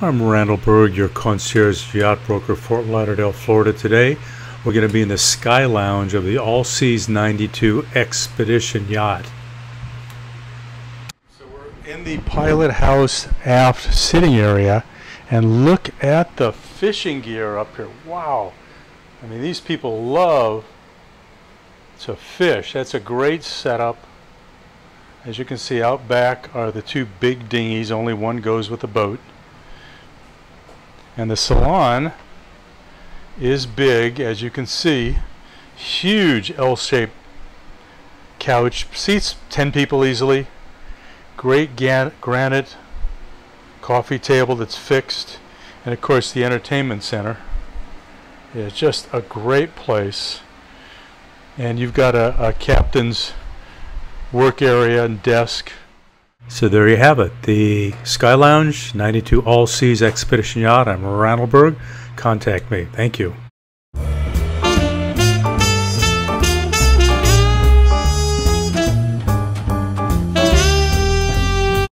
I'm Randall Burg, your concierge yacht broker, Fort Lauderdale, Florida. Today, we're going to be in the Sky Lounge of the All Seas 92 Expedition Yacht. So we're in the pilot house aft sitting area, and look at the fishing gear up here. Wow. I mean, these people love to fish. That's a great setup. As you can see, out back are the two big dinghies. Only one goes with the boat. And the salon is big, as you can see, huge L-shaped couch, seats 10 people easily, great granite coffee table that's fixed, and of course the entertainment center. It's just a great place. And you've got a captain's work area and desk. So there you have it, the Sky Lounge 92 All Seas Expedition Yacht. I'm Randall Burg. Contact me. Thank you.